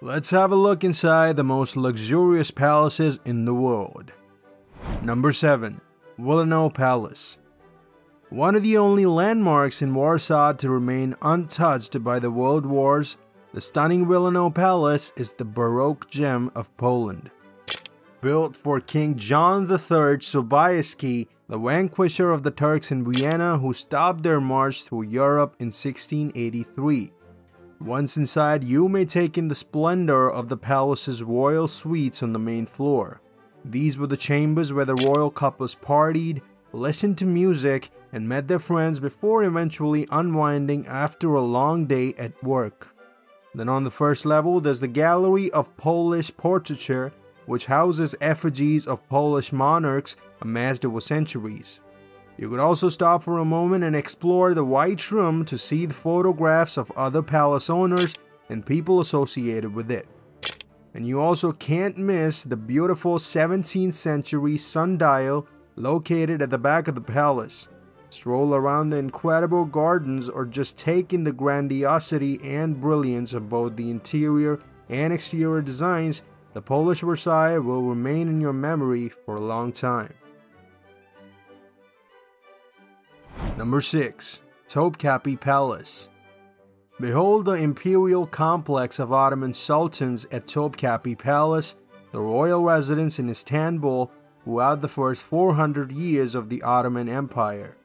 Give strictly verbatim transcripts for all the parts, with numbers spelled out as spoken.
Let's have a look inside the most luxurious palaces in the world. Number seven. Wilanow Palace. One of the only landmarks in Warsaw to remain untouched by the World Wars, the stunning Wilanow Palace is the Baroque gem of Poland. Built for King John the third Sobieski, the vanquisher of the Turks in Vienna who stopped their march through Europe in sixteen eighty-three. Once inside, you may take in the splendor of the palace's royal suites on the main floor. These were the chambers where the royal couples partied, listened to music, and met their friends before eventually unwinding after a long day at work. Then on the first level, there's the Gallery of Polish Portraiture, which houses effigies of Polish monarchs amassed over centuries. You could also stop for a moment and explore the White Room to see the photographs of other palace owners and people associated with it. And you also can't miss the beautiful seventeenth century sundial located at the back of the palace. Stroll around the incredible gardens or just take in the grandiosity and brilliance of both the interior and exterior designs. The Polish Versailles will remain in your memory for a long time. Number six. Topkapi Palace. Behold the imperial complex of Ottoman sultans at Topkapi Palace, the royal residence in Istanbul throughout the first four hundred years of the Ottoman Empire.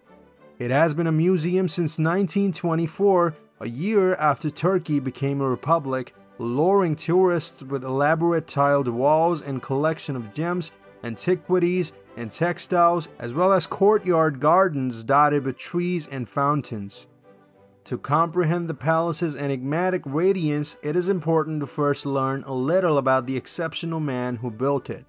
It has been a museum since nineteen twenty-four, a year after Turkey became a republic, luring tourists with elaborate tiled walls and collection of gems, antiquities, and textiles, as well as courtyard gardens dotted with trees and fountains. To comprehend the palace's enigmatic radiance, it is important to first learn a little about the exceptional man who built it.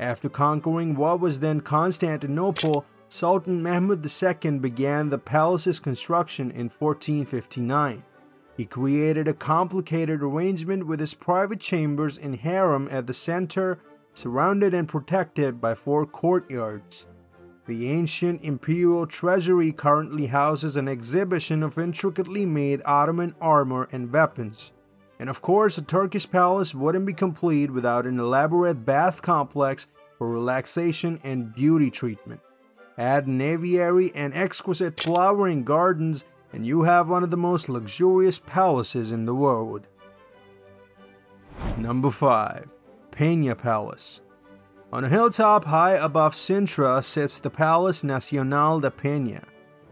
After conquering what was then Constantinople, Sultan Mehmed the second began the palace's construction in fourteen fifty-nine. He created a complicated arrangement with his private chambers and harem at the center, surrounded and protected by four courtyards. The ancient imperial treasury currently houses an exhibition of intricately made Ottoman armor and weapons. And of course, a Turkish palace wouldn't be complete without an elaborate bath complex for relaxation and beauty treatment. Add an aviary and exquisite flowering gardens, and you have one of the most luxurious palaces in the world. Number five. Pena Palace. On a hilltop high above Sintra sits the Palace Nacional da Penha,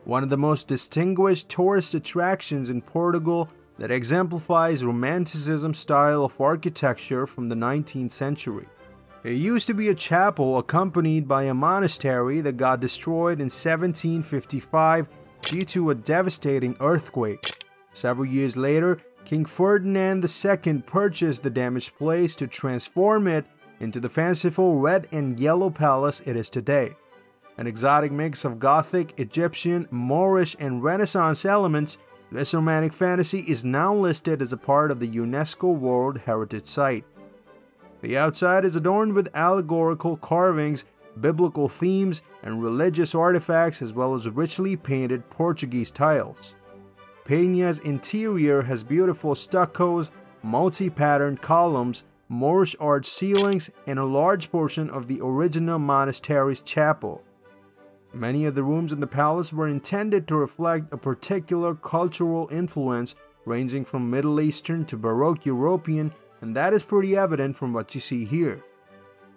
one of the most distinguished tourist attractions in Portugal that exemplifies Romanticism style of architecture from the nineteenth century. It used to be a chapel accompanied by a monastery that got destroyed in seventeen fifty-five due to a devastating earthquake. Several years later, King Ferdinand the second purchased the damaged place to transform it into the fanciful red and yellow palace it is today. An exotic mix of Gothic, Egyptian, Moorish, and Renaissance elements, this romantic fantasy is now listed as a part of the UNESCO World Heritage Site. The outside is adorned with allegorical carvings, biblical themes, and religious artifacts, as well as richly painted Portuguese tiles. Penha's interior has beautiful stuccos, multi-patterned columns, Moorish arch ceilings, and a large portion of the original monastery's chapel. Many of the rooms in the palace were intended to reflect a particular cultural influence ranging from Middle Eastern to Baroque European, and that is pretty evident from what you see here.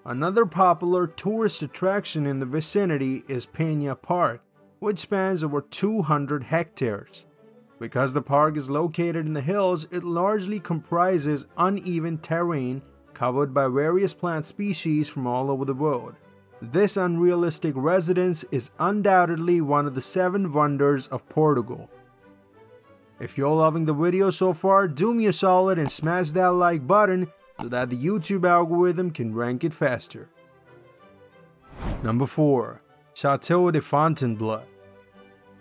Another popular tourist attraction in the vicinity is Pena Park, which spans over two hundred hectares. Because the park is located in the hills, it largely comprises uneven terrain covered by various plant species from all over the world. This unrealistic residence is undoubtedly one of the seven wonders of Portugal. If you're loving the video so far, do me a solid and smash that like button so that the YouTube algorithm can rank it faster. Number four. Château de Fontainebleau.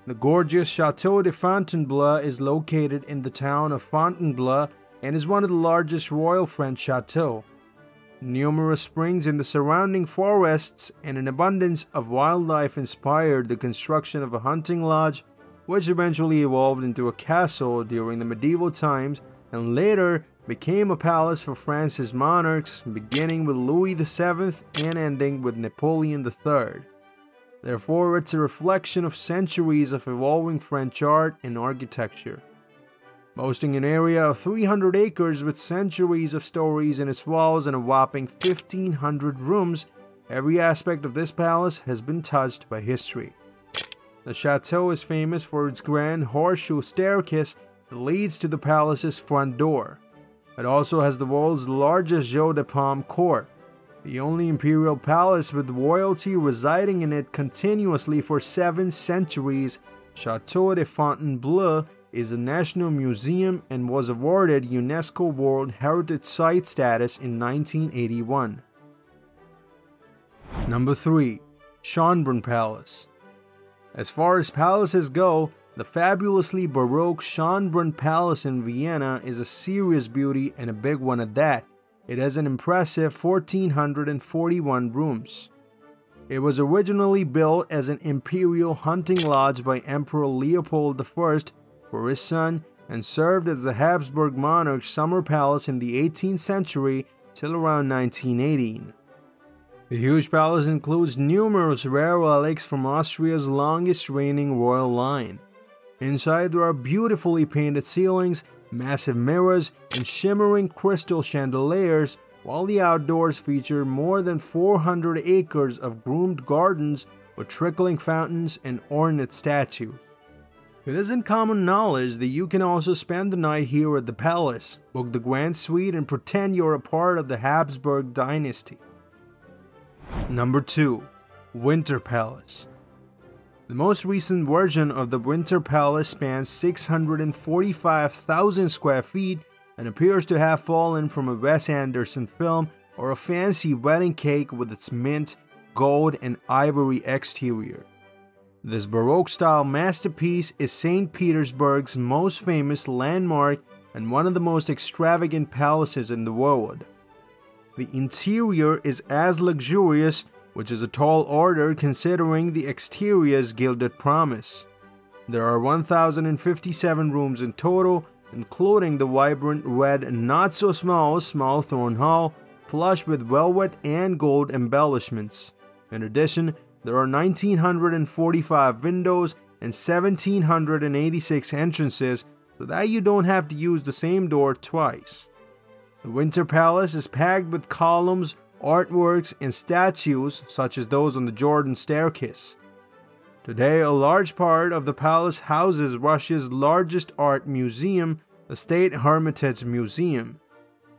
The gorgeous Château de Fontainebleau is located in the town of Fontainebleau and is one of the largest royal French chateaux. Numerous springs in the surrounding forests and an abundance of wildlife inspired the construction of a hunting lodge, which eventually evolved into a castle during the medieval times and later became a palace for France's monarchs, beginning with Louis the seventh and ending with Napoleon the third. Therefore, it's a reflection of centuries of evolving French art and architecture. Boasting an area of three hundred acres with centuries of stories in its walls and a whopping fifteen hundred rooms, every aspect of this palace has been touched by history. The chateau is famous for its grand horseshoe staircase that leads to the palace's front door. It also has the world's largest jeu de paume court, the only imperial palace with royalty residing in it continuously for seven centuries. Château de Fontainebleau is a national museum and was awarded UNESCO World Heritage Site status in nineteen eighty-one. Number three. Schönbrunn Palace. As far as palaces go, the fabulously Baroque Schönbrunn Palace in Vienna is a serious beauty, and a big one at that. It has an impressive one thousand four hundred forty-one rooms. It was originally built as an imperial hunting lodge by Emperor Leopold the first for his son, and served as the Habsburg monarch's summer palace in the eighteenth century till around nineteen eighteen. The huge palace includes numerous rare relics from Austria's longest reigning royal line. Inside, there are beautifully painted ceilings, massive mirrors, and shimmering crystal chandeliers, while the outdoors feature more than four hundred acres of groomed gardens with trickling fountains and ornate statues. It isn't common knowledge that you can also spend the night here at the palace, book the Grand Suite, and pretend you're a part of the Habsburg dynasty. Number two. Winter Palace. The most recent version of the Winter Palace spans six hundred forty-five thousand square feet and appears to have fallen from a Wes Anderson film or a fancy wedding cake with its mint, gold, and ivory exterior. This Baroque-style masterpiece is Saint Petersburg's most famous landmark and one of the most extravagant palaces in the world. The interior is as luxurious, which is a tall order considering the exterior's gilded promise. There are one thousand fifty-seven rooms in total, including the vibrant red and not-so-small Small-Thorn Hall, plush with velvet and gold embellishments. In addition, there are one thousand nine hundred forty-five windows and one thousand seven hundred eighty-six entrances, so that you don't have to use the same door twice. The Winter Palace is packed with columns, artworks, and statues such as those on the Jordan staircase. Today, a large part of the palace houses Russia's largest art museum, the State Hermitage Museum.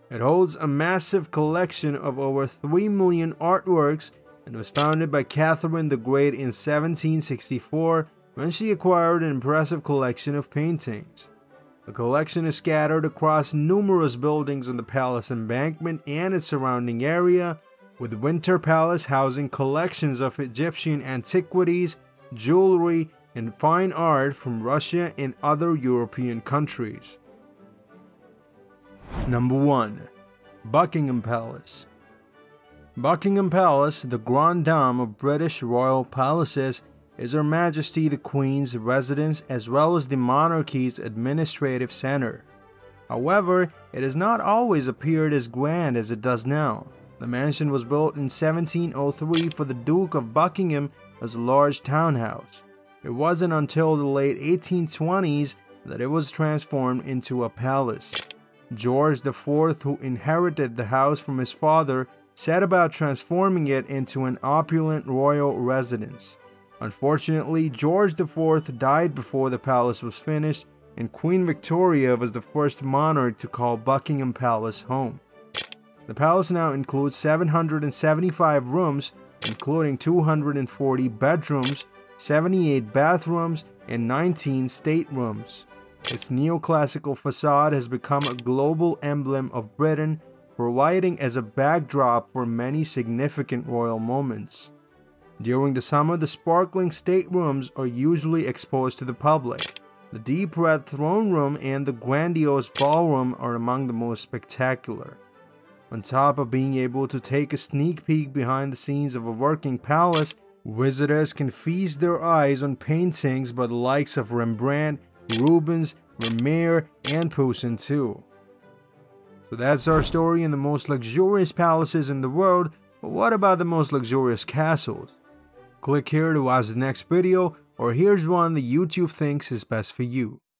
It holds a massive collection of over three million artworks and was founded by Catherine the Great in seventeen sixty-four when she acquired an impressive collection of paintings. The collection is scattered across numerous buildings in the palace embankment and its surrounding area, with Winter Palace housing collections of Egyptian antiquities, jewelry, and fine art from Russia and other European countries. Number one. Buckingham Palace. Buckingham Palace, the Grande Dame of British royal palaces, is Her Majesty the Queen's residence as well as the monarchy's administrative center. However, it has not always appeared as grand as it does now. The mansion was built in seventeen oh three for the Duke of Buckingham as a large townhouse. It wasn't until the late eighteen twenties that it was transformed into a palace. George the fourth, who inherited the house from his father, set about transforming it into an opulent royal residence. Unfortunately, George the fourth died before the palace was finished, and Queen Victoria was the first monarch to call Buckingham Palace home. The palace now includes seven hundred seventy-five rooms, including two hundred forty bedrooms, seventy-eight bathrooms, and nineteen staterooms. Its neoclassical facade has become a global emblem of Britain, providing as a backdrop for many significant royal moments. During the summer, the sparkling staterooms are usually exposed to the public. The deep red throne room and the grandiose ballroom are among the most spectacular. On top of being able to take a sneak peek behind the scenes of a working palace, visitors can feast their eyes on paintings by the likes of Rembrandt, Rubens, Vermeer, and Poussin too. So that's our story in the most luxurious palaces in the world, but what about the most luxurious castles? Click here to watch the next video, or here's one that YouTube thinks is best for you.